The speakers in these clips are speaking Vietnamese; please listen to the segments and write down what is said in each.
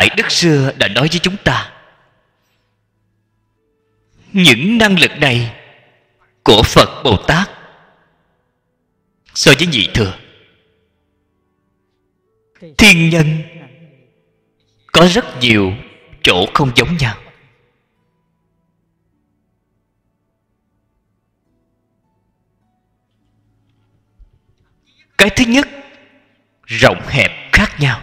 Đại Đức Xưa đã nói với chúng ta, những năng lực này của Phật Bồ Tát so với Nhị Thừa, thiên nhân có rất nhiều chỗ không giống nhau. Cái thứ nhất, rộng hẹp khác nhau.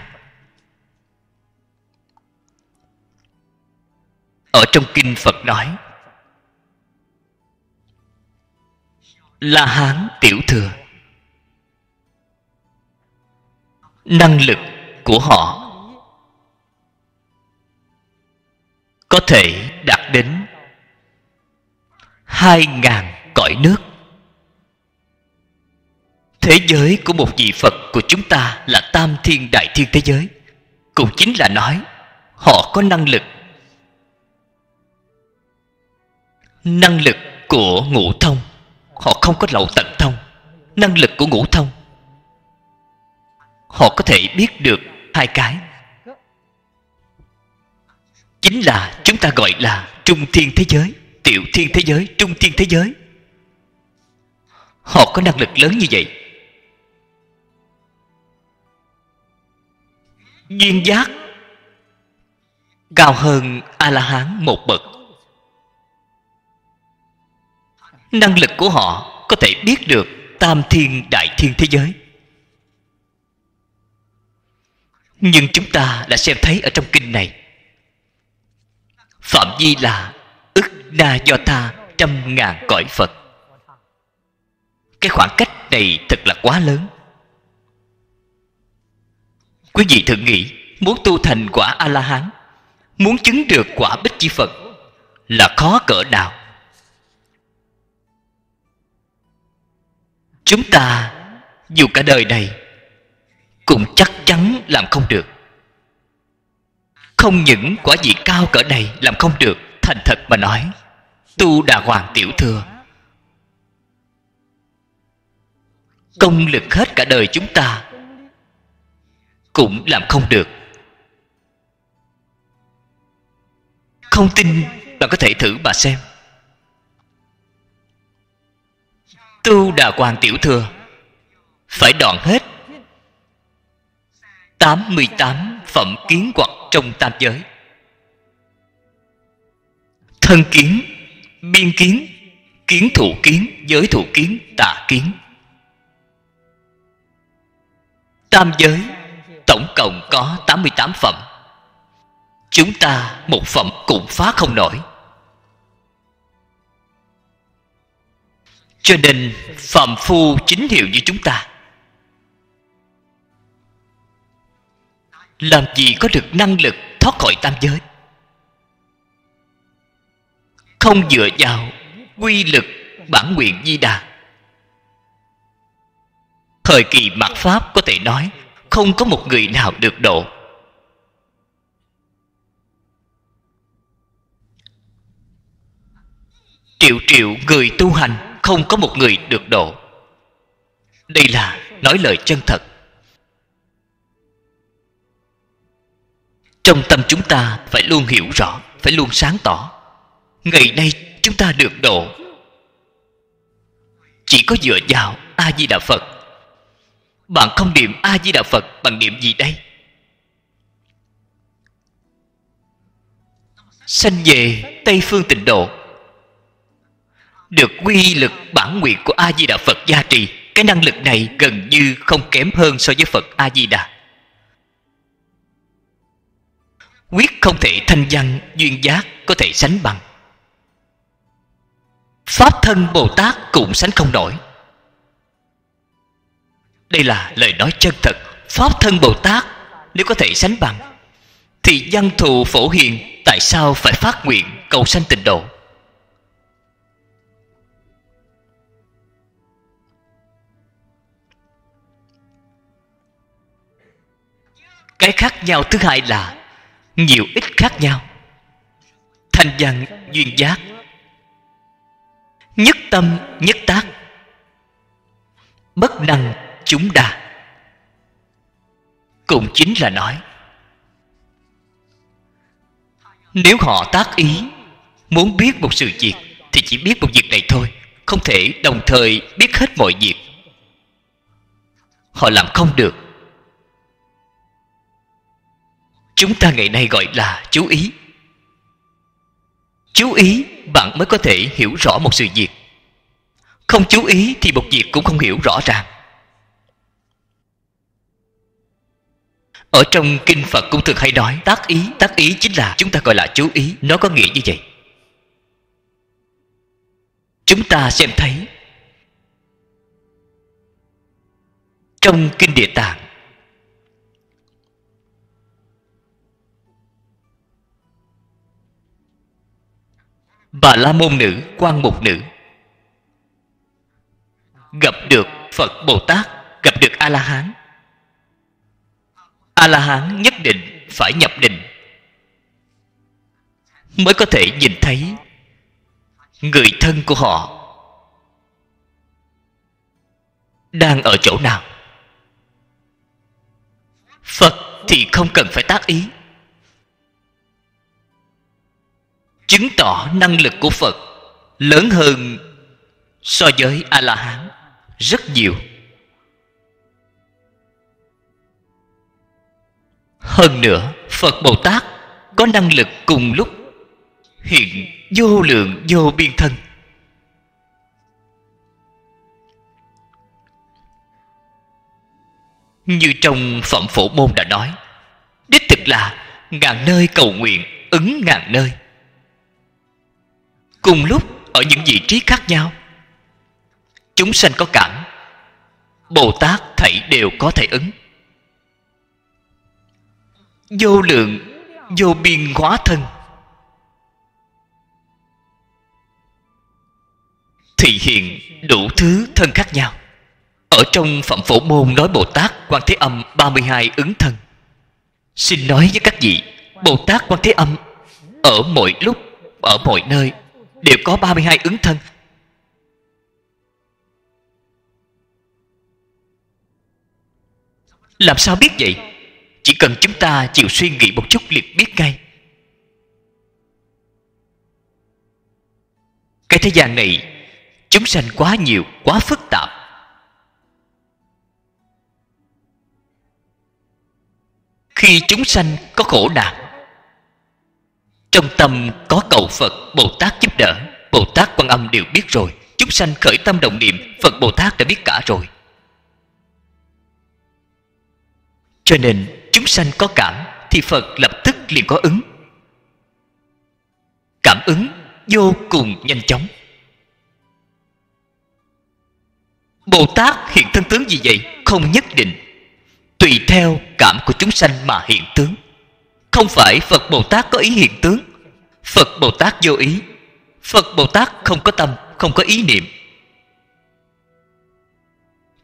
Ở trong Kinh Phật nói, La Hán Tiểu Thừa, năng lực của họ có thể đạt đến 2000 cõi nước. Thế giới của một vị Phật của chúng ta là Tam Thiên Đại Thiên Thế Giới, cũng chính là nói họ có năng lực. Năng lực của ngũ thông, họ không có lậu tận thông. Năng lực của ngũ thông, họ có thể biết được hai cái, chính là chúng ta gọi là trung thiên thế giới, tiểu thiên thế giới, trung thiên thế giới. Họ có năng lực lớn như vậy. Duyên giác cao hơn A-la-hán một bậc. Năng lực của họ có thể biết được tam thiên đại thiên thế giới. Nhưng chúng ta đã xem thấy ở trong kinh này, phạm vi là ức na do tha 100.000 cõi Phật. Cái khoảng cách này thật là quá lớn. Quý vị thử nghĩ, muốn tu thành quả A-la-hán, muốn chứng được quả Bích Chi Phật là khó cỡ nào. Chúng ta dù cả đời này cũng chắc chắn làm không được. Không những quả vị cao cỡ này làm không được, thành thật mà nói, tu Đà Hoàng Tiểu Thừa, công lực hết cả đời chúng ta cũng làm không được. Không tin bạn có thể thử mà xem. Tu Đà Hoàng Tiểu Thừa phải đoạn hết 88 phẩm kiến hoặc trong tam giới: thân kiến, biên kiến, kiến thủ kiến, giới thủ kiến, tà kiến. Tam giới tổng cộng có 88 phẩm. Chúng ta một phẩm cũng phá không nổi. Cho nên phàm phu chính hiệu như chúng ta, làm gì có được năng lực thoát khỏi tam giới. Không dựa vào quy lực bản nguyện Di Đà, thời kỳ mạt Pháp có thể nói không có một người nào được độ. Triệu triệu người tu hành không có một người được độ. Đây là nói lời chân thật. Trong tâm chúng ta phải luôn hiểu rõ, phải luôn sáng tỏ. Ngày nay chúng ta được độ chỉ có dựa vào A Di Đà Phật. Bạn không niệm A Di Đà Phật bằng niệm gì đây? Sanh về Tây Phương Tịnh Độ, được quy lực bản nguyện của A Di Đà Phật gia trì, cái năng lực này gần như không kém hơn so với Phật A Di Đà. Quyết không thể thanh văn duyên giác có thể sánh bằng. Pháp thân Bồ Tát cũng sánh không nổi. Đây là lời nói chân thật. Pháp thân Bồ Tát nếu có thể sánh bằng, thì văn thù phổ hiền tại sao phải phát nguyện cầu sanh tịnh độ? Cái khác nhau thứ hai là nhiều ít khác nhau. Thanh văn duyên giác nhất tâm nhất tác, bất năng chúng đà, cũng chính là nói Nếu họ tác ý muốn biết một sự việc thì chỉ biết một việc này thôi, không thể đồng thời biết hết mọi việc. Họ làm không được. Chúng ta ngày nay gọi là chú ý. Chú ý bạn mới có thể hiểu rõ một sự việc. Không chú ý thì một việc cũng không hiểu rõ ràng. Ở trong Kinh Phật cũng thường hay nói tác ý chính là chúng ta gọi là chú ý. Nó có nghĩa như vậy. Chúng ta xem thấy trong Kinh Địa Tạng, Bà La Môn Nữ, Quang Mục Nữ gặp được Phật Bồ Tát, gặp được A-la-hán. A-la-hán nhất định phải nhập định mới có thể nhìn thấy người thân của họ đang ở chỗ nào. Phật thì không cần phải tác ý. Chứng tỏ năng lực của Phật lớn hơn so với A-la-hán rất nhiều. Hơn nữa, Phật Bồ Tát có năng lực cùng lúc hiện vô lượng vô biên thân. Như trong Phẩm Phổ Môn đã nói, đích thực là ngàn nơi cầu nguyện ứng ngàn nơi. Cùng lúc ở những vị trí khác nhau, chúng sanh có cảm, Bồ Tát thảy đều có thể ứng. Vô lượng vô biên hóa thân thì hiện đủ thứ thân khác nhau. Ở trong Phẩm Phổ Môn nói Bồ Tát Quan Thế Âm 32 ứng thân. Xin nói với các vị, Bồ Tát Quan Thế Âm ở mọi lúc, ở mọi nơi đều có 32 ứng thân. Làm sao biết vậy? Chỉ cần chúng ta chịu suy nghĩ một chút liền biết ngay. Cái thế gian này chúng sanh quá nhiều, quá phức tạp. Khi chúng sanh có khổ nạn, trong tâm có cầu Phật Bồ Tát giúp đỡ, Bồ Tát Quan Âm đều biết rồi. Chúng sanh khởi tâm động niệm, Phật Bồ Tát đã biết cả rồi. Cho nên chúng sanh có cảm thì Phật lập tức liền có ứng. Cảm ứng vô cùng nhanh chóng. Bồ Tát hiện thân tướng gì vậy? Không nhất định. Tùy theo cảm của chúng sanh mà hiện tướng. Không phải Phật Bồ Tát có ý hiện tướng. Phật Bồ Tát vô ý. Phật Bồ Tát không có tâm, không có ý niệm.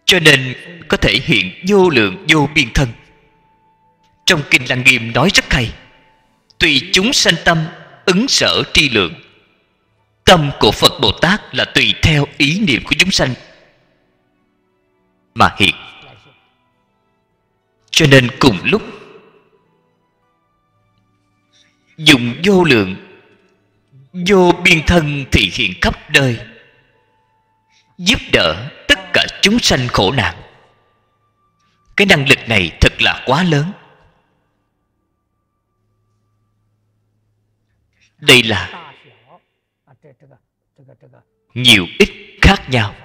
Cho nên có thể hiện vô lượng vô biên thân. Trong Kinh Lăng Nghiêm nói rất hay. Tùy chúng sanh tâm ứng sở tri lượng. Tâm của Phật Bồ Tát là tùy theo ý niệm của chúng sanh mà hiện. Cho nên cùng lúc dùng vô lượng vô biên thân thì hiện khắp nơi, giúp đỡ tất cả chúng sanh khổ nạn. Cái năng lực này thật là quá lớn. Đây là nhiều ít khác nhau.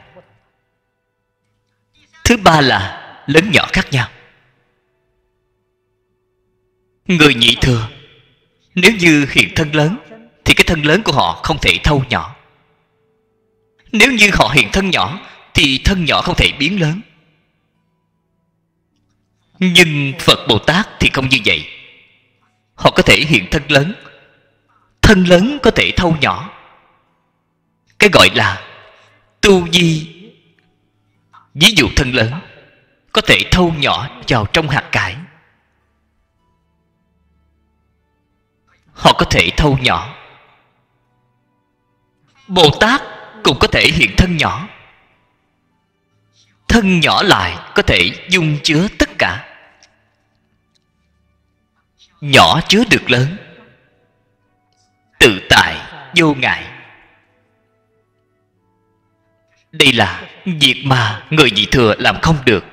Thứ ba là lớn nhỏ khác nhau. Người nhị thừa nếu như hiện thân lớn thì cái thân lớn của họ không thể thâu nhỏ. Nếu như họ hiện thân nhỏ thì thân nhỏ không thể biến lớn. Nhưng Phật Bồ Tát thì không như vậy. Họ có thể hiện thân lớn. Thân lớn có thể thâu nhỏ. Cái gọi là tu di. Ví dụ thân lớn có thể thâu nhỏ vào trong hạt cải. Họ có thể thâu nhỏ. Bồ Tát cũng có thể hiện thân nhỏ. Thân nhỏ lại có thể dung chứa tất cả. Nhỏ chứa được lớn. tự tại vô ngại. Đây là việc mà người nhị thừa làm không được.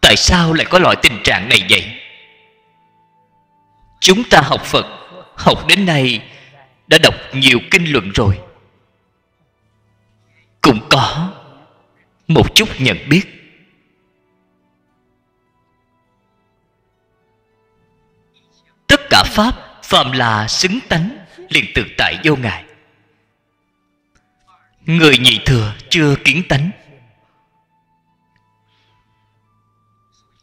Tại sao lại có loại tình trạng này vậy? Chúng ta học Phật, học đến nay đã đọc nhiều kinh luận rồi, cũng có một chút nhận biết. Tất cả Pháp phàm là xứng tánh, liền tự tại vô ngại. Người nhị thừa chưa kiến tánh,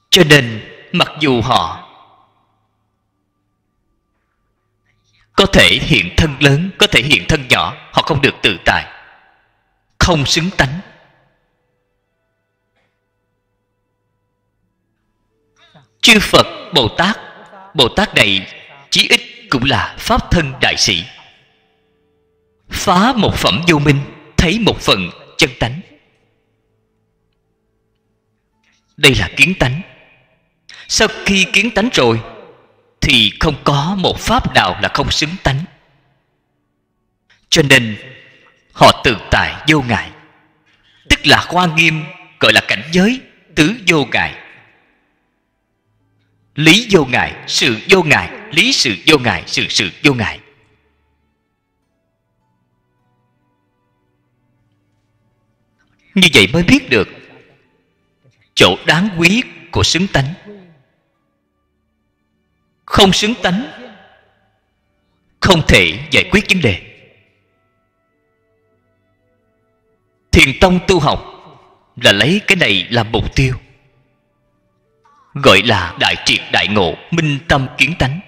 cho nên mặc dù họ có thể hiện thân lớn, có thể hiện thân nhỏ, họ không được tự tại, không xứng tánh. Chư Phật Bồ Tát, Bồ Tát này chí ít cũng là Pháp Thân Đại Sĩ, phá một phẩm vô minh, thấy một phần chân tánh. Đây là kiến tánh. Sau khi kiến tánh rồi thì không có một Pháp nào là không xứng tánh. Cho nên họ tự tại vô ngại, tức là Hoa Nghiêm gọi là cảnh giới tứ vô ngại. Lý vô ngại, sự vô ngại, lý sự vô ngại, sự vô ngại. Như vậy mới biết được chỗ đáng quý của xứng tánh. Không xứng tánh không thể giải quyết vấn đề. Thiền tông tu học là lấy cái này làm mục tiêu, gọi là đại triệt đại ngộ, minh tâm kiến tánh.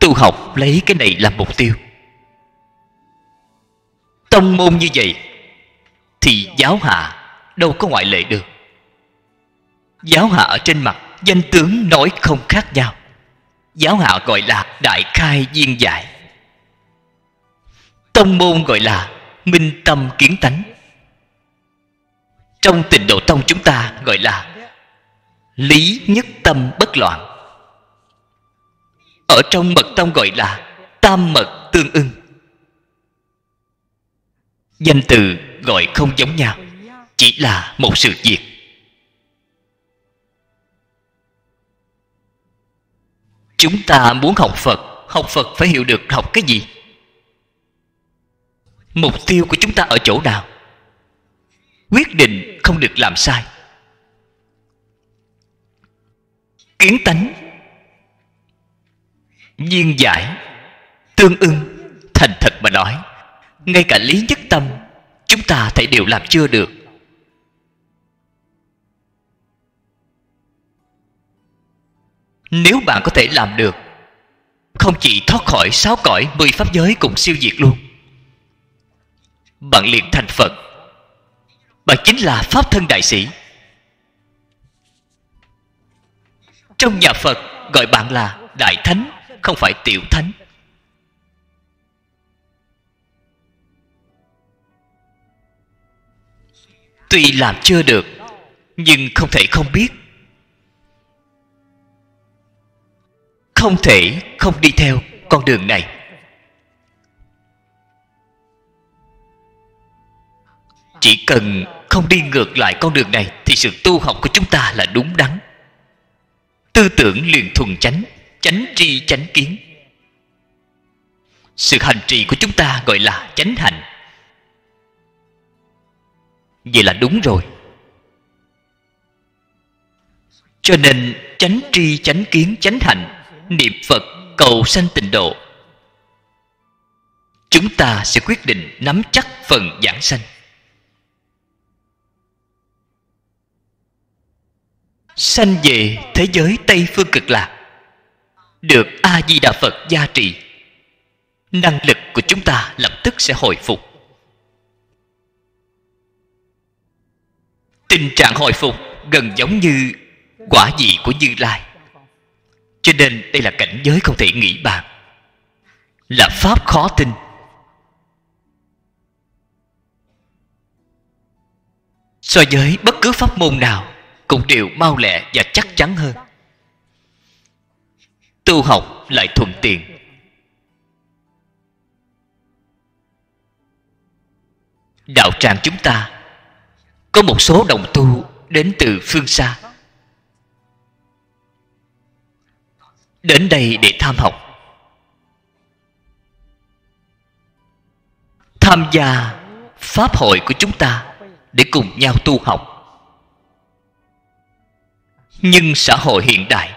Tu học lấy cái này làm mục tiêu. Tông môn như vậy thì giáo hạ đâu có ngoại lệ được. Giáo hạ ở trên mặt danh tướng nói không khác nhau. Giáo hạ gọi là đại khai viên giải, tông môn gọi là minh tâm kiến tánh. Trong Tịnh Độ Tông chúng ta gọi là lý nhất tâm bất loạn. Ở trong Mật Tông gọi là tam mật tương ưng. Danh từ gọi không giống nhau, chỉ là một sự việc. Chúng ta muốn học Phật phải hiểu được học cái gì, mục tiêu của chúng ta ở chỗ nào, quyết định không được làm sai. Kiến tánh, viên giải, tương ưng. Thành thật mà nói, ngay cả lý nhất tâm chúng ta thấy đều làm chưa được. Nếu bạn có thể làm được, không chỉ thoát khỏi 6 cõi 10 pháp giới cùng siêu diệt luôn, bạn liền thành Phật. Bạn chính là Pháp Thân Đại Sĩ. Trong nhà Phật gọi bạn là Đại Thánh, không phải Tiểu Thánh. Tuy làm chưa được, nhưng không thể không biết, không thể không đi theo con đường này. Chỉ cần không đi ngược lại con đường này thì sự tu học của chúng ta là đúng đắn. Tư tưởng liền thuần chánh, chánh tri chánh kiến. Sự hành trì của chúng ta gọi là chánh hạnh. Vậy là đúng rồi. Cho nên chánh tri chánh kiến chánh hạnh, niệm Phật cầu sanh Tịnh Độ, chúng ta sẽ quyết định nắm chắc phần vãng sanh. Sanh về thế giới Tây Phương Cực Lạc, được A Di Đà Phật gia trì, năng lực của chúng ta lập tức sẽ hồi phục. Tình trạng hồi phục gần giống như quả vị của Như Lai. Cho nên đây là cảnh giới không thể nghĩ bàn, là Pháp khó tin. So với bất cứ pháp môn nào cũng đều mau lẹ và chắc chắn hơn. tu học lại thuận tiện. Đạo tràng chúng ta có một số đồng tu đến từ phương xa đến đây để tham học, tham gia pháp hội của chúng ta để cùng nhau tu học. Nhưng xã hội hiện đại,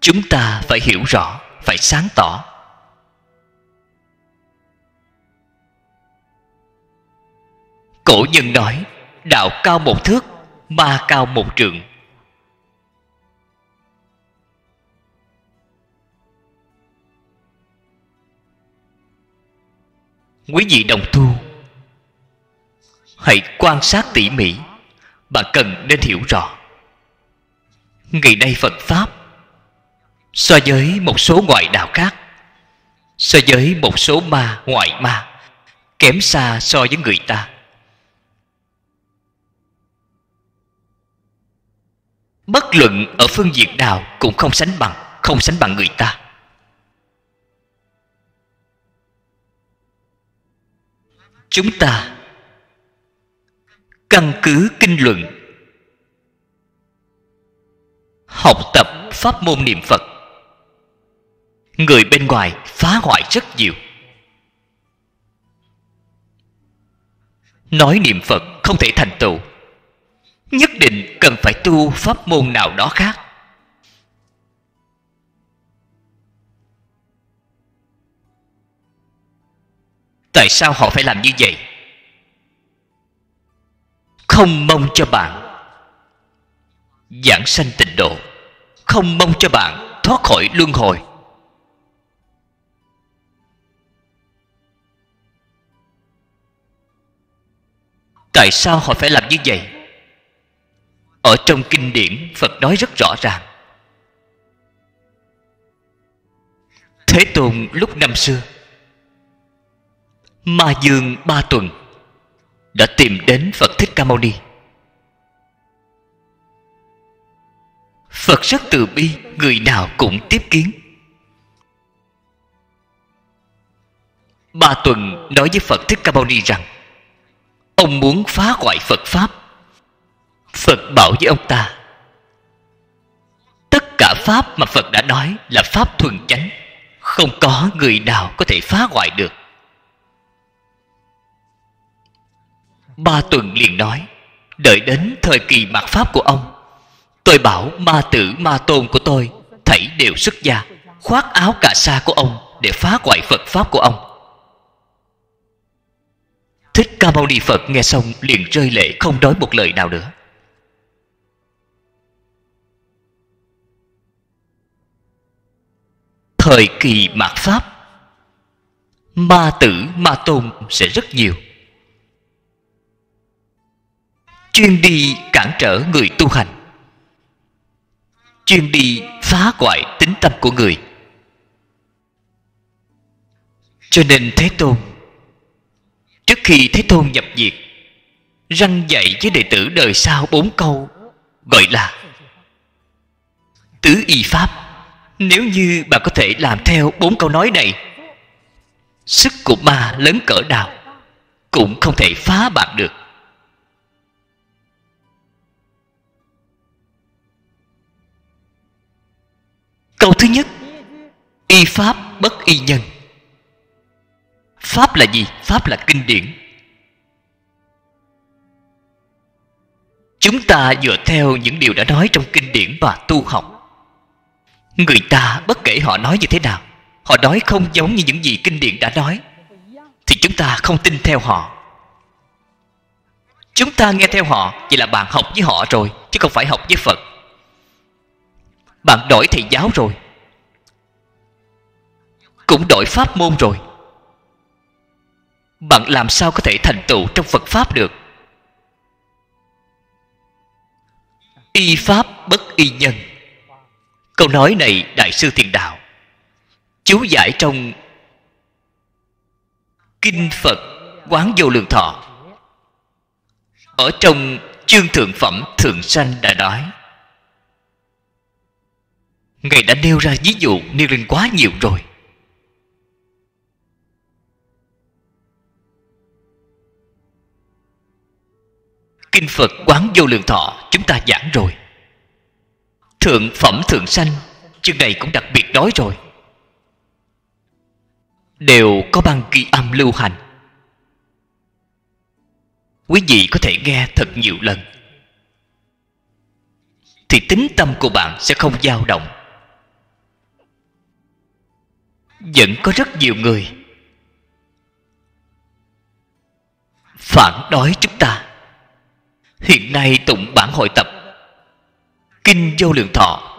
chúng ta phải hiểu rõ, phải sáng tỏ. Cổ nhân nói, đạo cao một thước, ma cao một trượng. Quý vị đồng tu, hãy quan sát tỉ mỉ, bạn cần nên hiểu rõ. Ngày nay Phật Pháp so với một số ngoại đạo khác, so với một số ma ngoại ma, kém xa so với người ta. Bất luận ở phương diện nào cũng không sánh bằng người ta. Chúng ta căn cứ kinh luận, học tập pháp môn niệm Phật. Người bên ngoài phá hoại rất nhiều, nói niệm Phật không thể thành tựu, nhất định cần phải tu pháp môn nào đó khác. Tại sao họ phải làm như vậy? Không mong cho bạn vãng sanh tịnh độ, không mong cho bạn thoát khỏi luân hồi. Tại sao họ phải làm như vậy? Ở trong kinh điển Phật nói rất rõ ràng. Thế Tôn lúc năm xưa, Ma Dương 3 tuần đã tìm đến Phật Thích Ca Mâu Ni. Phật rất từ bi, người nào cũng tiếp kiến. 3 tuần nói với Phật Thích Ca Mâu Ni rằng ông muốn phá hoại Phật Pháp. Phật bảo với ông ta, tất cả Pháp mà Phật đã nói là Pháp thuần chánh, không có người nào có thể phá hoại được. 3 tuần liền nói, đợi đến thời kỳ mạt Pháp của ông, tôi bảo ma tử ma tôn của tôi thảy đều xuất gia, khoác áo cà sa của ông để phá hoại Phật Pháp của ông. Thích Ca Mâu Ni Phật nghe xong liền rơi lệ, không nói một lời nào nữa. Thời kỳ mạt Pháp, ma tử ma tôn sẽ rất nhiều, chuyên đi cản trở người tu hành, chuyên đi phá hoại tín tâm của người. Cho nên Thế Tôn, trước khi Thế Tôn nhập diệt, răng dạy với đệ tử đời sau 4 câu gọi là Tứ Y Pháp. Nếu như bạn có thể làm theo 4 câu nói này, sức của ma lớn cỡ nào cũng không thể phá bạn được. Câu thứ nhất, y pháp bất y nhân. Pháp là gì? Pháp là kinh điển. Chúng ta dựa theo những điều đã nói trong kinh điển và tu học. Người ta bất kể họ nói như thế nào, họ nói không giống như những gì kinh điển đã nói, thì chúng ta không tin theo họ. Chúng ta nghe theo họ, vậy là bạn học với họ rồi, chứ không phải học với Phật. Bạn đổi thầy giáo rồi, cũng đổi pháp môn rồi, bạn làm sao có thể thành tựu trong Phật Pháp được? Y pháp bất y nhân. Câu nói này Đại sư Thiền Đạo chú giải trong Kinh Phật Quán Vô Lượng Thọ, ở trong chương Thượng Phẩm Thượng Sanh đã nói, Ngài đã nêu ra ví dụ, nêu lên quá nhiều rồi. Kinh Phật Quán Vô Lượng Thọ chúng ta giảng rồi. Thượng Phẩm Thượng Sanh chương này cũng đặc biệt nói rồi. Đều có băng ghi âm lưu hành, quý vị có thể nghe thật nhiều lần thì tín tâm của bạn sẽ không dao động. Vẫn có rất nhiều người phản đối chúng ta. Hiện nay tụng bản hội tập Kinh Vô Lượng Thọ,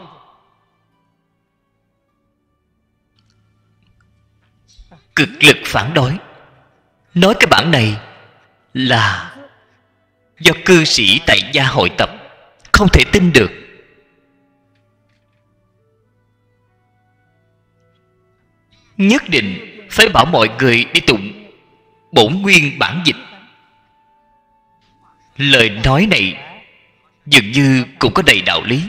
cực lực phản đối, nói cái bản này là do cư sĩ tại gia hội tập. Không thể tin được. Nhất định phải bảo mọi người đi tụng bổn nguyên bản dịch. Lời nói này dường như cũng có đầy đạo lý.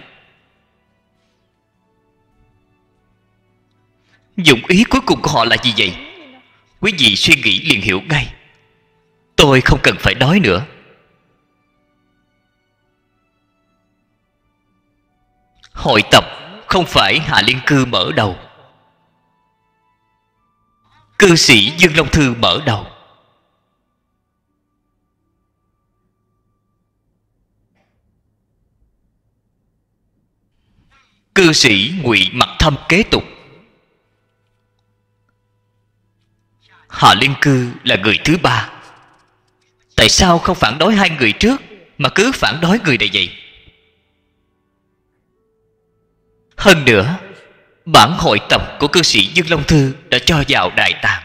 Dụng ý cuối cùng của họ là gì vậy? Quý vị suy nghĩ liền hiểu ngay. Tôi không cần phải nói nữa. Hội tập không phải Hạ Liên Cư mở đầu, cư sĩ Dương Long Thư mở đầu. Cư sĩ Ngụy Mặc Thâm kế tục. Hạ Liên Cư là người thứ ba. Tại sao không phản đối hai người trước mà cứ phản đối người này vậy? Hơn nữa, bản hội tập của cư sĩ Dương Long Thư đã cho vào Đại Tạng.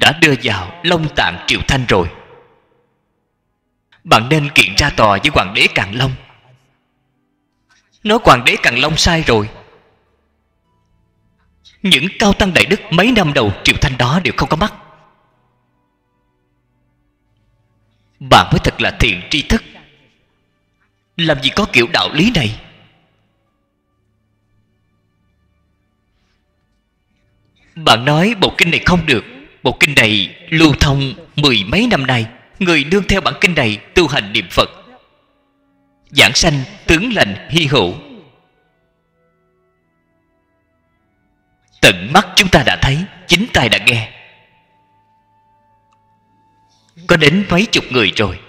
Đã đưa vào Long Tạng Triều Thanh rồi. Bạn nên kiện ra tòa với Hoàng đế Càn Long. Nói Hoàng đế Càn Long sai rồi. Những cao tăng đại đức mấy năm đầu Triều Thanh đó đều không có mắt. Bạn mới thật là thiện tri thức. Làm gì có kiểu đạo lý này. Bạn nói bộ kinh này không được. Bộ kinh này lưu thông mười mấy năm nay, người nương theo bản kinh này tu hành niệm Phật, giảng sanh tướng lành hy hữu. Tận mắt chúng ta đã thấy, chính tai đã nghe. Có đến mấy chục người rồi.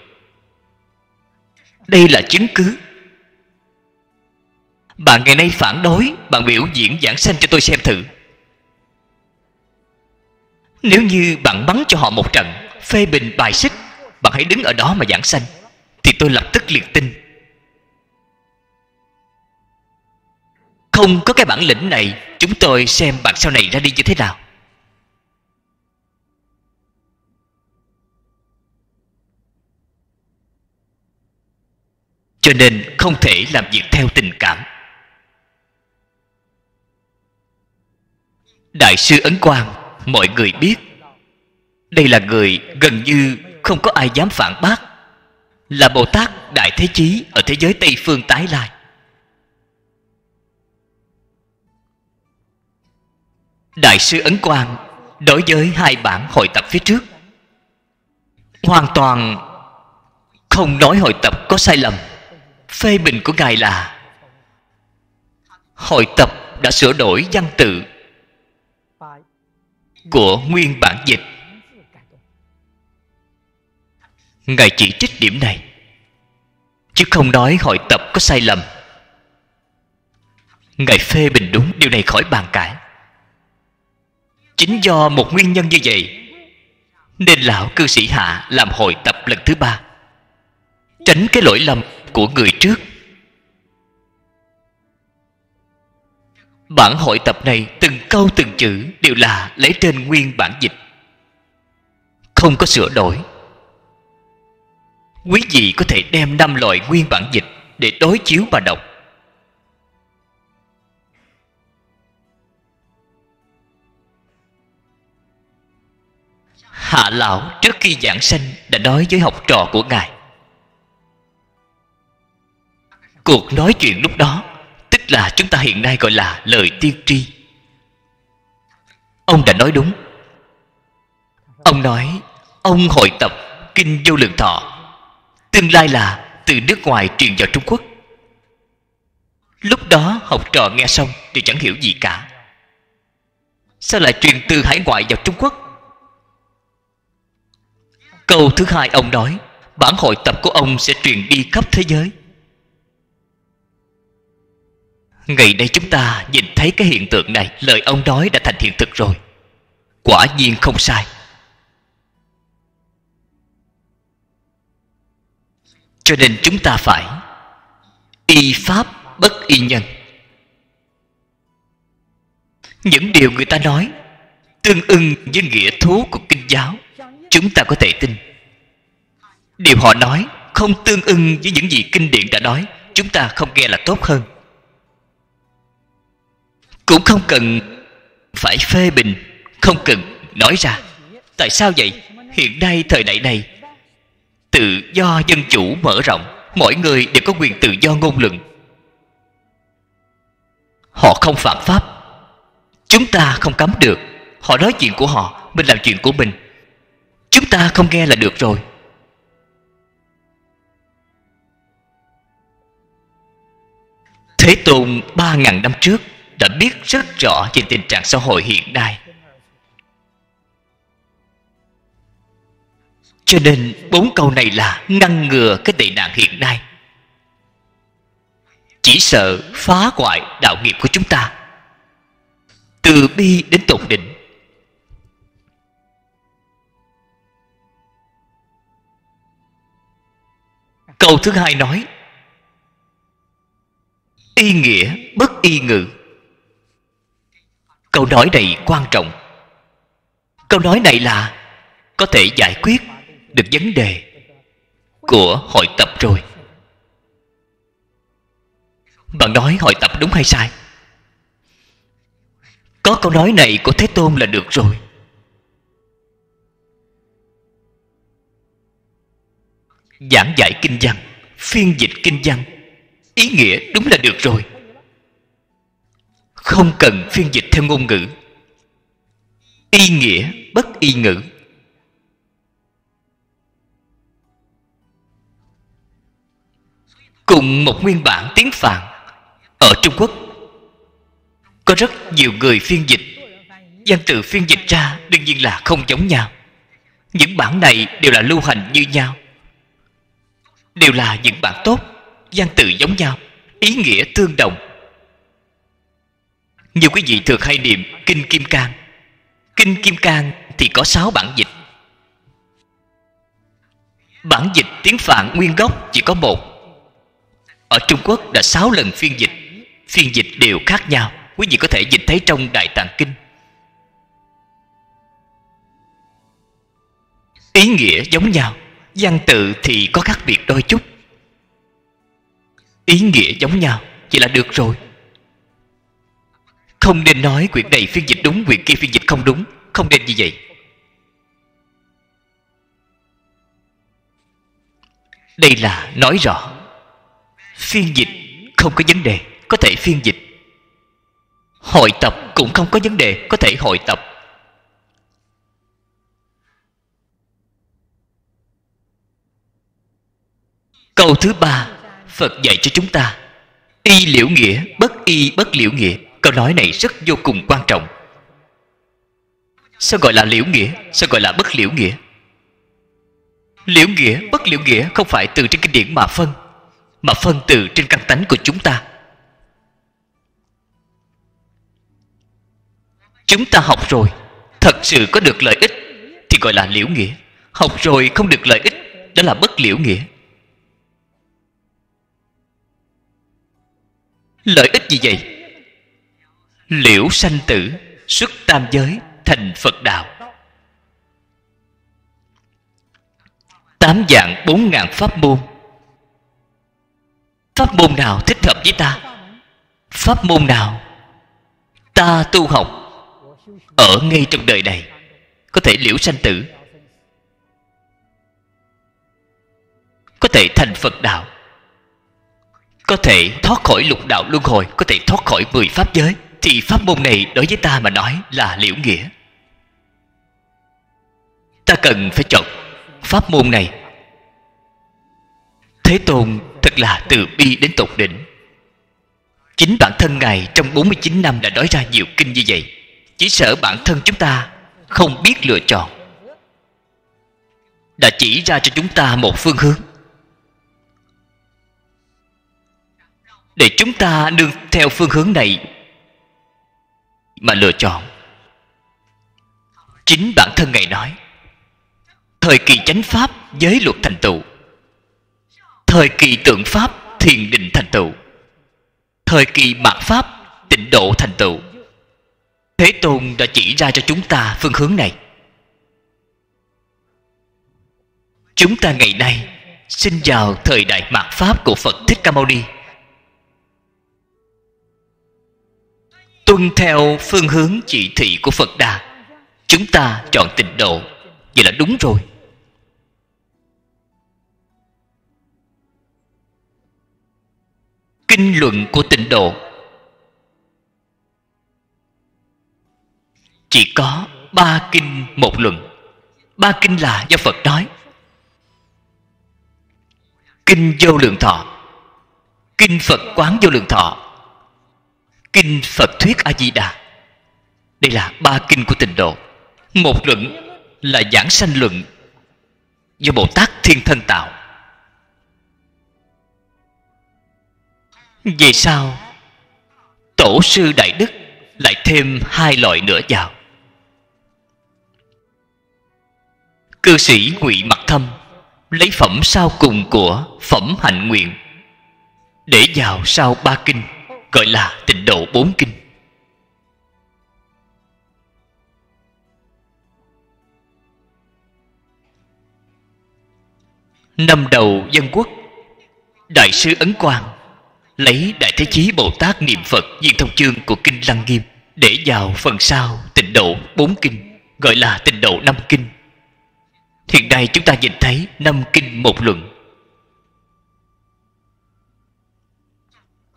Đây là chứng cứ. Bạn ngày nay phản đối, bạn biểu diễn giảng sanh cho tôi xem thử. Nếu như bạn bắn cho họ một trận, phê bình bài xích, bạn hãy đứng ở đó mà giảng sanh, thì tôi lập tức liền tin. Không có cái bản lĩnh này, chúng tôi xem bạn sau này ra đi như thế nào. Cho nên không thể làm việc theo tình cảm. Đại sư Ấn Quang, mọi người biết, đây là người gần như không có ai dám phản bác, là Bồ Tát Đại Thế Chí ở thế giới Tây Phương tái lai. Đại sư Ấn Quang đối với hai bản hội tập phía trước hoàn toàn không nói hội tập có sai lầm. Phê bình của Ngài là hội tập đã sửa đổi văn tự của nguyên bản dịch. Ngài chỉ trích điểm này, chứ không nói hội tập có sai lầm. Ngài phê bình đúng, điều này khỏi bàn cãi. Chính do một nguyên nhân như vậy nên lão cư sĩ Hạ làm hội tập lần thứ ba, tránh cái lỗi lầm của người trước. Bản hội tập này từng câu từng chữ đều là lấy trên nguyên bản dịch, không có sửa đổi. Quý vị có thể đem 5 loại nguyên bản dịch để đối chiếu và đọc. Hạ lão trước khi giảng sanh đã nói với học trò của ngài. Cuộc nói chuyện lúc đó, tức là chúng ta hiện nay gọi là lời tiên tri. Ông đã nói đúng. Ông nói ông hội tập Kinh Vô Lượng Thọ, tương lai là từ nước ngoài truyền vào Trung Quốc. Lúc đó học trò nghe xong thì chẳng hiểu gì cả. Sao lại truyền từ hải ngoại vào Trung Quốc? Câu thứ hai ông nói, bản hội tập của ông sẽ truyền đi khắp thế giới. Ngày nay chúng ta nhìn thấy cái hiện tượng này, lời ông nói đã thành hiện thực rồi. Quả nhiên không sai. Cho nên chúng ta phải y pháp bất y nhân. Những điều người ta nói tương ưng với nghĩa thú của kinh giáo, chúng ta có thể tin. Điều họ nói không tương ưng với những gì kinh điển đã nói, chúng ta không nghe là tốt hơn. Cũng không cần phải phê bình, không cần nói ra. Tại sao vậy? Hiện nay thời đại này tự do dân chủ mở rộng, mỗi người đều có quyền tự do ngôn luận. Họ không phạm pháp, chúng ta không cấm được. Họ nói chuyện của họ, mình làm chuyện của mình. Chúng ta không nghe là được rồi. Thế Tôn 3.000 năm trước đã biết rất rõ về tình trạng xã hội hiện nay. Cho nên 4 câu này là ngăn ngừa cái tệ nạn hiện nay. Chỉ sợ phá hoại đạo nghiệp của chúng ta, từ bi đến tột đỉnh. Câu thứ hai nói y nghĩa bất y ngữ. Câu nói này quan trọng. Câu nói này là có thể giải quyết được vấn đề của hội tập rồi. Bạn nói hội tập đúng hay sai? Có câu nói này của Thế Tôn là được rồi. Giảng giải kinh văn, phiên dịch kinh văn, ý nghĩa đúng là được rồi. Không cần phiên dịch theo ngôn ngữ. Y nghĩa bất y ngữ. Cùng một nguyên bản tiếng Phạn ở Trung Quốc, có rất nhiều người phiên dịch. Danh từ phiên dịch ra đương nhiên là không giống nhau. Những bản này đều là lưu hành như nhau, đều là những bản tốt, danh từ giống nhau, ý nghĩa tương đồng. Như quý vị thường hay niệm Kinh Kim Cang, Kinh Kim Cang thì có 6 bản dịch. Bản dịch tiếng Phạn nguyên gốc chỉ có 1. Ở Trung Quốc đã 6 lần phiên dịch. Phiên dịch đều khác nhau. Quý vị có thể nhìn thấy trong Đại Tạng Kinh. Ý nghĩa giống nhau, văn tự thì có khác biệt đôi chút. Ý nghĩa giống nhau, vậy là được rồi. Không nên nói quyển này phiên dịch đúng, quyển kia phiên dịch không đúng. Không nên như vậy. Đây là nói rõ phiên dịch không có vấn đề, có thể phiên dịch. Hội tập cũng không có vấn đề, có thể hội tập. Câu thứ ba, Phật dạy cho chúng ta y liễu nghĩa, bất y bất liễu nghĩa. Câu nói này rất vô cùng quan trọng. Sao gọi là liễu nghĩa? Sao gọi là bất liễu nghĩa? Liễu nghĩa, bất liễu nghĩa không phải từ trên kinh điển mà phân, mà phân từ trên căn tánh của chúng ta. Chúng ta học rồi, thật sự có được lợi ích thì gọi là liễu nghĩa. Học rồi không được lợi ích, đó là bất liễu nghĩa. Lợi ích gì vậy? Liễu sanh tử, xuất tam giới, thành Phật đạo. 8 dạng 4.000 pháp môn. Pháp môn nào thích hợp với ta? Pháp môn nào ta tu học ở ngay trong đời này có thể liễu sanh tử, có thể thành Phật đạo, có thể thoát khỏi lục đạo luân hồi, có thể thoát khỏi 10 pháp giới, thì pháp môn này đối với ta mà nói là liễu nghĩa. Ta cần phải chọn pháp môn này. Thế Tôn thật là từ bi đến tột đỉnh. Chính bản thân Ngài trong 49 năm đã nói ra nhiều kinh như vậy. Chỉ sợ bản thân chúng ta không biết lựa chọn. Đã chỉ ra cho chúng ta một phương hướng để chúng ta nương theo phương hướng này mà lựa chọn. Chính bản thân Ngài nói, thời kỳ chánh pháp giới luật thành tựu, thời kỳ tượng pháp thiền định thành tựu, thời kỳ mạt pháp tịnh độ thành tựu. Thế Tôn đã chỉ ra cho chúng ta phương hướng này. Chúng ta ngày nay sinh vào thời đại mạt pháp của Phật Thích Ca Mâu Ni, tuân theo phương hướng chỉ thị của Phật Đà, chúng ta chọn tịnh độ, vậy là đúng rồi. Kinh luận của tịnh độ chỉ có 3 kinh 1 luận. 3 kinh là do Phật nói: Kinh Vô Lượng Thọ, Kinh Phật Quán Vô Lượng Thọ, Kinh Phật Thuyết A Di Đà. Đây là 3 kinh của tịnh độ. 1 luận là giảng sanh luận do Bồ Tát Thiên Thân tạo. Về sau tổ sư Đại Đức lại thêm 2 loại nữa vào. Cư sĩ Ngụy Mặc Thâm lấy phẩm sau cùng của Phẩm Hạnh Nguyện để vào sau 3 kinh, gọi là tịnh độ 4 kinh. Năm đầu dân quốc, Đại Sư Ấn Quang lấy Đại Thế Chí Bồ Tát niệm Phật viên thông chương của Kinh Lăng Nghiêm để vào phần sau tịnh độ 4 kinh, gọi là tịnh độ 5 kinh. Hiện nay chúng ta nhìn thấy 5 kinh 1 luận,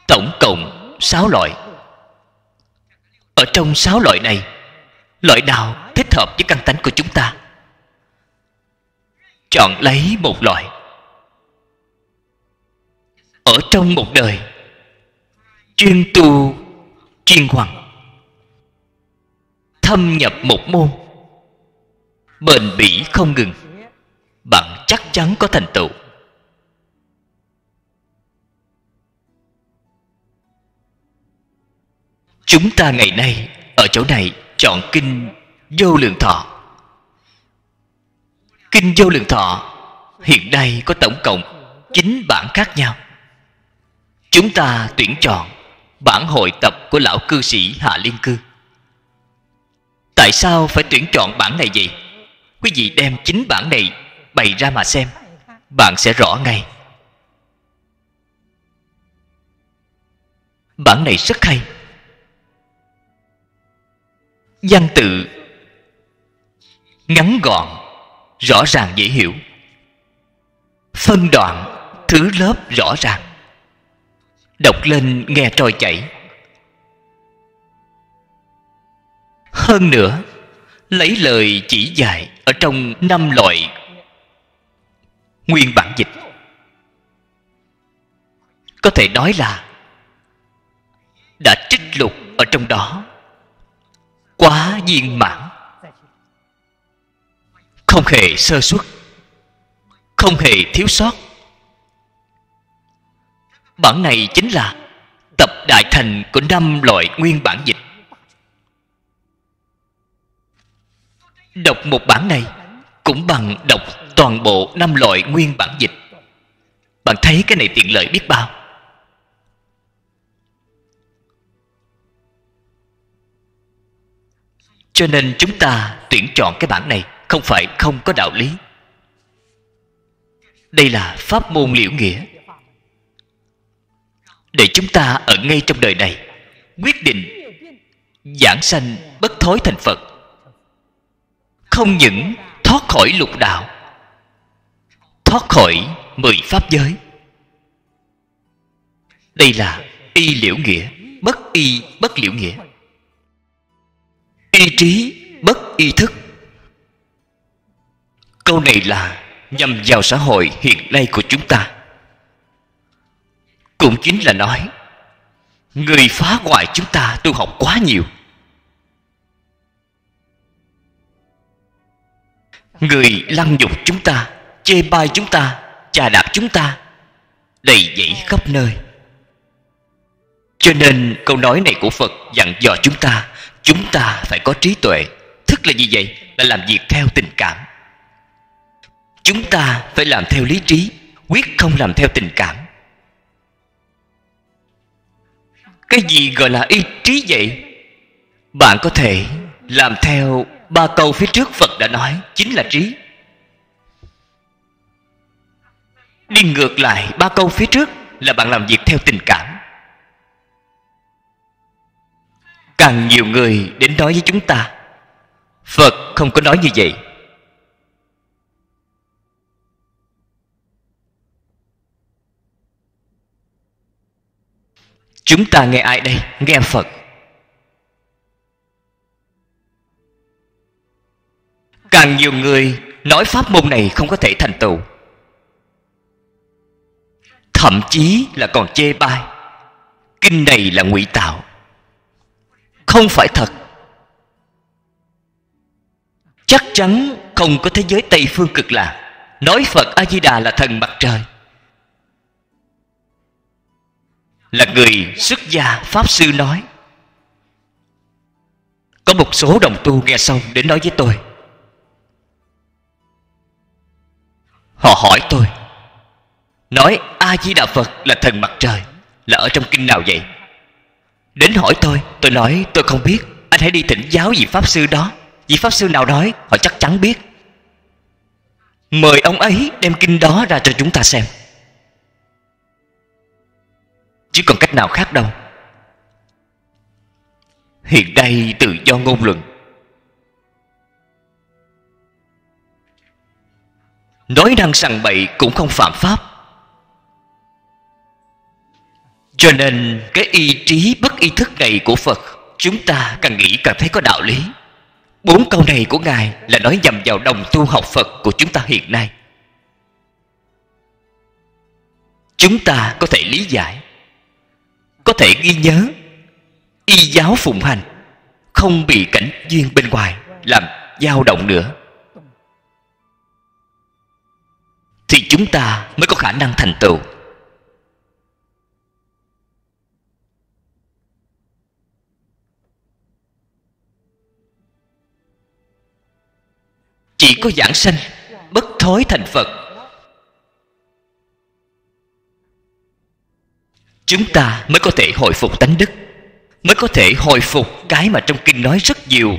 tổng cộng 6 loại. Ở trong 6 loại này, loại nào thích hợp với căn tánh của chúng ta, chọn lấy 1 loại. Ở trong một đời chuyên tu chuyên hoằng, thâm nhập một môn, bền bỉ không ngừng, bạn chắc chắn có thành tựu. Chúng ta ngày nay ở chỗ này chọn Kinh Vô Lượng Thọ. Kinh Vô Lượng Thọ hiện nay có tổng cộng 9 bản khác nhau. Chúng ta tuyển chọn bản hội tập của lão cư sĩ Hạ Liên Cư. Tại sao phải tuyển chọn bản này vậy? Quý vị đem 9 bản này bày ra mà xem, bạn sẽ rõ ngay. Bản này rất hay. Văn tự ngắn gọn, rõ ràng dễ hiểu. Phân đoạn, thứ lớp rõ ràng. Đọc lên nghe trôi chảy. Hơn nữa, lấy lời chỉ dạy ở trong 5 loại nguyên bản dịch, có thể nói là đã trích lục ở trong đó quá viên mãn, không hề sơ suất, không hề thiếu sót. Bản này chính là tập đại thành của 5 loại nguyên bản dịch. Đọc một bản này cũng bằng đọc toàn bộ 5 loại nguyên bản dịch. Bạn thấy cái này tiện lợi biết bao. Cho nên chúng ta tuyển chọn cái bản này không phải không có đạo lý. Đây là pháp môn liễu nghĩa, để chúng ta ở ngay trong đời này quyết định giảng sanh bất thối thành Phật, không những thoát khỏi lục đạo, thoát khỏi 10 pháp giới. Đây là y liễu nghĩa, bất y bất liễu nghĩa. Y trí bất y thức. Câu này là nhằm vào xã hội hiện nay của chúng ta. Cũng chính là nói người phá hoại chúng ta tu học quá nhiều. Người lăng nhục chúng ta, chê bai chúng ta, chà đạp chúng ta đầy dẫy khắp nơi. Cho nên câu nói này của Phật dặn dò chúng ta phải có trí tuệ. Thức là gì vậy? Là làm việc theo tình cảm. Chúng ta phải làm theo lý trí, quyết không làm theo tình cảm. Cái gì gọi là ý trí vậy? Bạn có thể làm theo ba câu phía trước Phật đã nói, chính là trí. Đi ngược lại ba câu phía trước là bạn làm việc theo tình cảm. Càng nhiều người đến nói với chúng ta, Phật không có nói như vậy. Chúng ta nghe ai đây? Nghe Phật. Càng nhiều người nói pháp môn này không có thể thành tựu, thậm chí là còn chê bai. Kinh này là ngụy tạo, không phải thật. Chắc chắn không có thế giới Tây Phương Cực Lạc nói Phật A-di-đà là thần mặt trời, là người xuất gia pháp sư nói. Có một số đồng tu nghe xong đến nói với tôi. Họ hỏi tôi, nói A-di-đà Phật là thần mặt trời là ở trong kinh nào vậy? Đến hỏi tôi nói tôi không biết. Anh hãy đi thỉnh giáo vị pháp sư đó. Vị pháp sư nào nói họ chắc chắn biết. Mời ông ấy đem kinh đó ra cho chúng ta xem. Chứ còn cách nào khác đâu. Hiện nay tự do ngôn luận, nói năng sằng bậy cũng không phạm pháp. Cho nên cái y trí bất y thức này của Phật, chúng ta càng nghĩ càng thấy có đạo lý. 4 câu này của Ngài là nói nhằm vào đồng tu học Phật của chúng ta hiện nay. Chúng ta có thể lý giải, có thể ghi nhớ, y giáo phụng hành, không bị cảnh duyên bên ngoài làm dao động nữa, thì chúng ta mới có khả năng thành tựu. Chỉ có giảng sanh bất thối thành Phật, chúng ta mới có thể hồi phục tánh đức, mới có thể hồi phục cái mà trong kinh nói rất nhiều.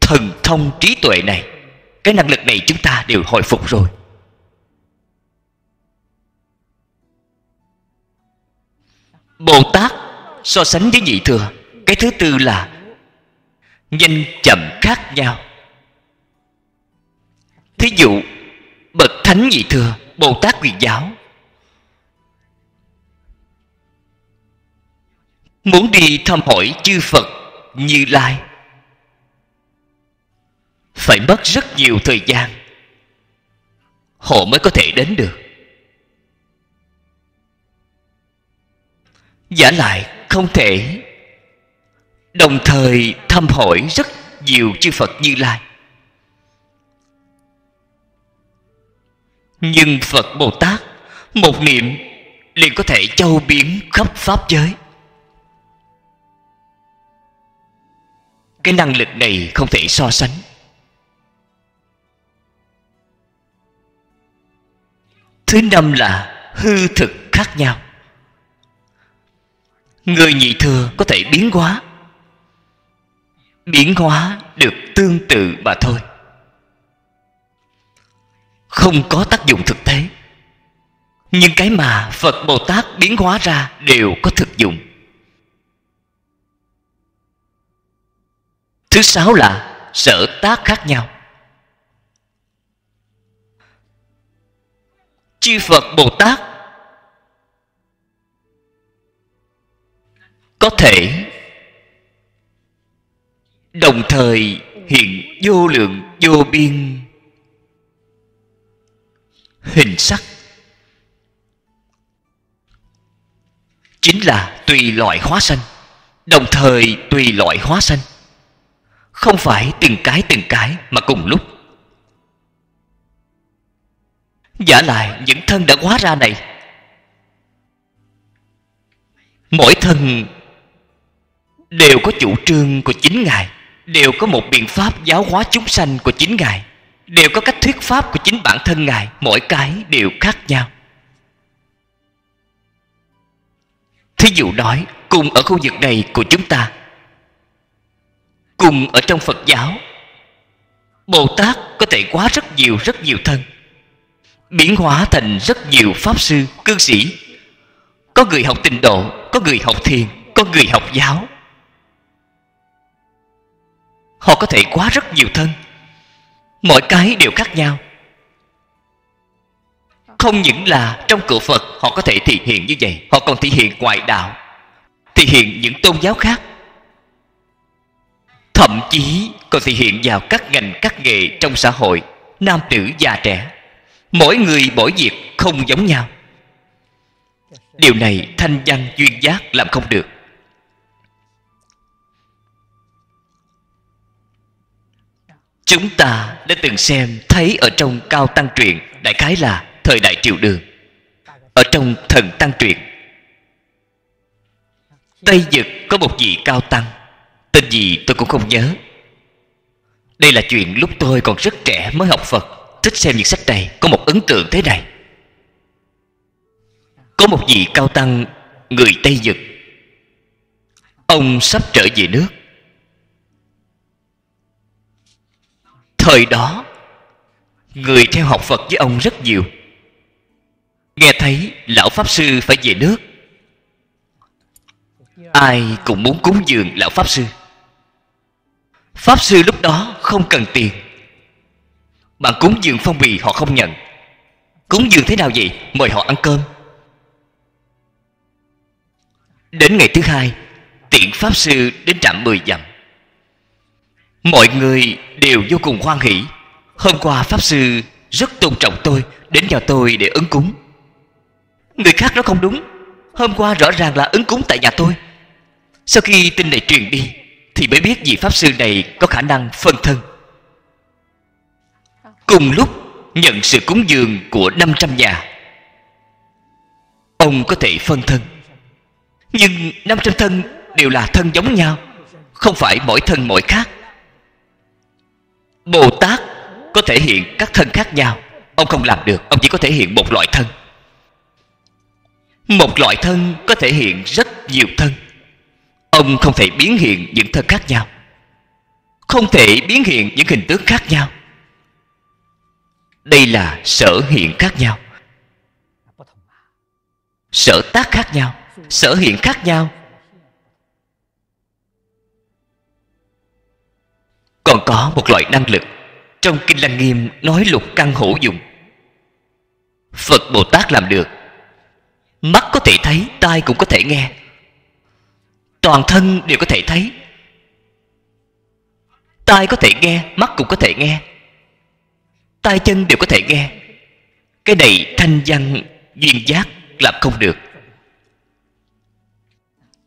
Thần thông trí tuệ này, cái năng lực này chúng ta đều hồi phục rồi. Bồ Tát so sánh với Nhị Thừa, cái thứ tư là nhanh chậm khác nhau. Thí dụ bậc thánh Nhị Thừa, Bồ Tát Quyền Giáo muốn đi thăm hỏi chư Phật Như Lai, phải mất rất nhiều thời gian họ mới có thể đến được. Giả lại không thể đồng thời thăm hỏi rất nhiều chư Phật Như Lai. Nhưng Phật Bồ Tát một niệm liền có thể châu biến khắp pháp giới. Cái năng lực này không thể so sánh. Thứ năm là hư thực khác nhau. Người Nhị Thừa có thể biến hóa, biến hóa được tương tự mà thôi, không có tác dụng thực tế. Nhưng cái mà Phật Bồ Tát biến hóa ra đều có thực dụng. Thứ sáu là sở tác khác nhau. Chư Phật Bồ Tát có thể đồng thời hiện vô lượng vô biên hình sắc, chính là tùy loại hóa sanh, đồng thời tùy loại hóa sanh, không phải từng cái mà cùng lúc. Giả lại những thân đã hóa ra này, mỗi thân đều có chủ trương của chính Ngài, đều có một biện pháp giáo hóa chúng sanh của chính Ngài, đều có cách thuyết pháp của chính bản thân Ngài, mỗi cái đều khác nhau. Thí dụ nói, cùng ở khu vực này của chúng ta, cùng ở trong Phật giáo, Bồ Tát có thể hóa rất nhiều thân, biến hóa thành rất nhiều pháp sư, cư sĩ. Có người học tịnh độ, có người học thiền, có người học giáo. Họ có thể hóa rất nhiều thân, mỗi cái đều khác nhau. Không những là trong cửa Phật họ có thể thể hiện như vậy, họ còn thể hiện ngoại đạo, thể hiện những tôn giáo khác, thậm chí còn thể hiện vào các ngành các nghề trong xã hội, nam nữ già trẻ, mỗi người mỗi việc không giống nhau. Điều này Thanh văn Duyên giác làm không được. Chúng ta đã từng xem thấy ở trong Cao Tăng truyện, đại khái là thời đại Triều Đường, ở trong Thần Tăng truyện, Tây Dực có một vị Cao Tăng, tên gì tôi cũng không nhớ. Đây là chuyện lúc tôi còn rất trẻ mới học Phật, thích xem những sách này, có một ấn tượng thế này. Có một vị Cao Tăng người Tây Dực, ông sắp trở về nước. Thời đó người theo học Phật với ông rất nhiều. Nghe thấy lão pháp sư phải về nước, ai cũng muốn cúng dường lão pháp sư. Pháp sư lúc đó không cần tiền. Bạn cúng dường phong bì họ không nhận. Cúng dường thế nào vậy? Mời họ ăn cơm. Đến ngày thứ hai, tiễn pháp sư đến trạm 10 dặm. Mọi người đều vô cùng hoan hỷ. Hôm qua pháp sư rất tôn trọng tôi, đến nhà tôi để ứng cúng. Người khác nói không đúng, hôm qua rõ ràng là ứng cúng tại nhà tôi. Sau khi tin này truyền đi thì mới biết vị pháp sư này có khả năng phân thân. Cùng lúc nhận sự cúng dường của 500 nhà, ông có thể phân thân. Nhưng 500 thân đều là thân giống nhau, không phải mỗi thân mỗi khác. Bồ Tát có thể hiện các thân khác nhau, ông không làm được, ông chỉ có thể hiện một loại thân. Một loại thân có thể hiện rất nhiều thân, ông không thể biến hiện những thân khác nhau, không thể biến hiện những hình tướng khác nhau. Đây là sở hiện khác nhau, sở tác khác nhau, sở hiện khác nhau. Còn có một loại năng lực, trong Kinh Lăng Nghiêm nói lục căn hữu dụng, Phật Bồ Tát làm được. Mắt có thể thấy, tai cũng có thể nghe, toàn thân đều có thể thấy. Tai có thể nghe, mắt cũng có thể nghe, tai chân đều có thể nghe. Cái này Thanh văn Duyên giác làm không được.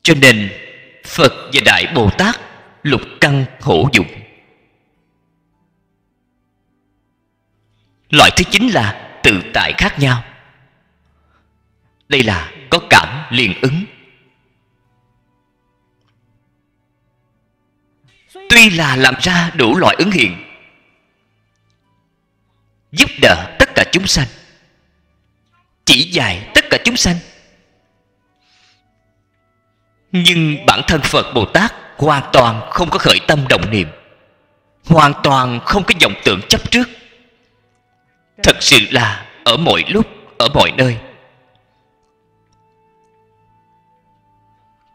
Cho nên Phật và Đại Bồ Tát lục căn hữu dụng. Loại thứ chính là tự tại khác nhau. Đây là có cảm liền ứng. Tuy là làm ra đủ loại ứng hiện, giúp đỡ tất cả chúng sanh, chỉ dạy tất cả chúng sanh, nhưng bản thân Phật Bồ Tát hoàn toàn không có khởi tâm động niệm, hoàn toàn không có vọng tưởng chấp trước. Thật sự là ở mọi lúc, ở mọi nơi,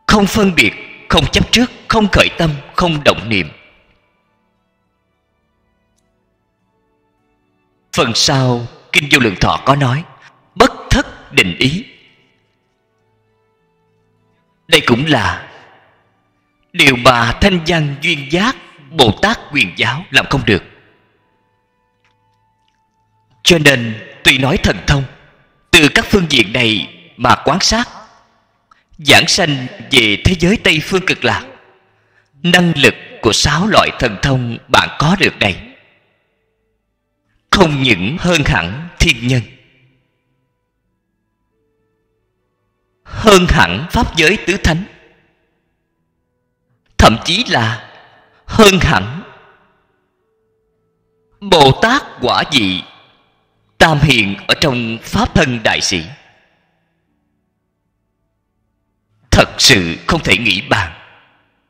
không phân biệt, không chấp trước, không khởi tâm, không động niệm. Phần sau Kinh Vô Lượng Thọ có nói, bất định ý. Đây cũng là điều mà Thanh văn, Duyên giác, Bồ Tát Quyền giáo làm không được. Cho nên tuy nói thần thông, từ các phương diện này mà quan sát giảng sanh về thế giới Tây Phương Cực Lạc, năng lực của 6 loại thần thông bạn có được đây không những hơn hẳn thiên nhân, hơn hẳn pháp giới tứ thánh, thậm chí là hơn hẳn Bồ Tát quả vị tam hiền ở trong Pháp Thân Đại Sĩ. Thật sự không thể nghĩ bàn,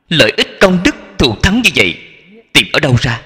lợi ích công đức thù thắng như vậy tìm ở đâu ra?